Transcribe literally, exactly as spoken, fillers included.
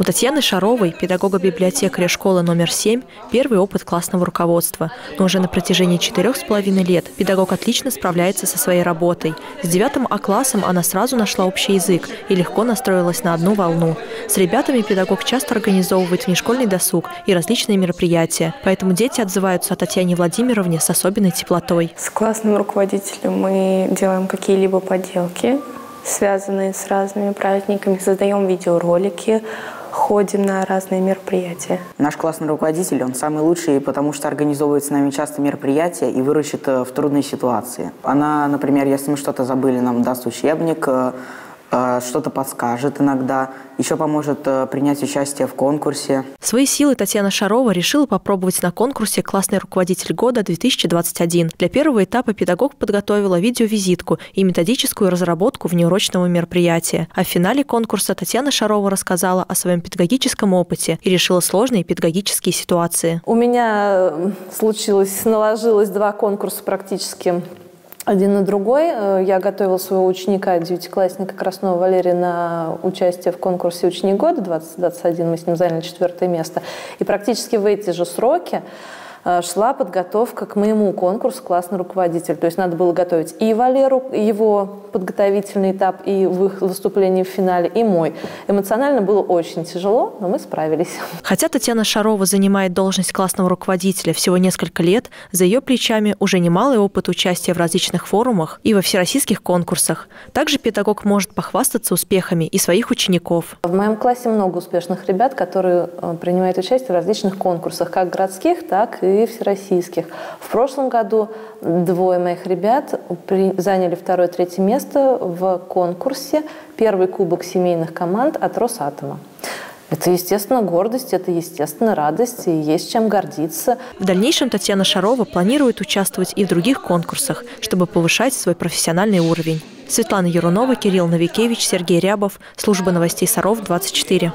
У Татьяны Шаровой, педагога-библиотекаря школы номер семь, первый опыт классного руководства. Но уже на протяжении четырех с половиной лет педагог отлично справляется со своей работой. С девятым А-классом она сразу нашла общий язык и легко настроилась на одну волну. С ребятами педагог часто организовывает внешкольный досуг и различные мероприятия. Поэтому дети отзываются о Татьяне Владимировне с особенной теплотой. С классным руководителем мы делаем какие-либо поделки, связанные с разными праздниками, создаем видеоролики, ходим на разные мероприятия. Наш классный руководитель, он самый лучший, потому что организовывает с нами часто мероприятия и выручит в трудной ситуации. Она, например, если мы что-то забыли, нам даст учебник, что-то подскажет иногда, еще поможет принять участие в конкурсе. Свои силы Татьяна Шарова решила попробовать на конкурсе «Классный руководитель года две тысячи двадцать один». Для первого этапа педагог подготовила видеовизитку и методическую разработку внеурочного мероприятия. А в финале конкурса Татьяна Шарова рассказала о своем педагогическом опыте и решила сложные педагогические ситуации. У меня случилось, наложилось два конкурса практически один на другой. Я готовила своего ученика, девятиклассника Краснова Валерия, на участие в конкурсе «Ученик года» двадцать двадцать один. Мы с ним заняли четвертое место. И практически в эти же сроки шла подготовка к моему конкурсу «Классный руководитель». То есть надо было готовить и Валеру, и его подготовительный этап, и выступление в финале, и мой. Эмоционально было очень тяжело, но мы справились. Хотя Татьяна Шарова занимает должность классного руководителя всего несколько лет, за ее плечами уже немалый опыт участия в различных форумах и во всероссийских конкурсах. Также педагог может похвастаться успехами и своих учеников. В моем классе много успешных ребят, которые принимают участие в различных конкурсах, как городских, так и и всероссийских. В прошлом году двое моих ребят при... заняли второе-третье место в конкурсе «Первый кубок семейных команд» от Росатома. Это, естественно, гордость, это, естественно, радость, и есть чем гордиться. В дальнейшем Татьяна Шарова планирует участвовать и в других конкурсах, чтобы повышать свой профессиональный уровень. Светлана Ярунова, Кирилл Новикевич, Сергей Рябов. Служба новостей Саров двадцать четыре.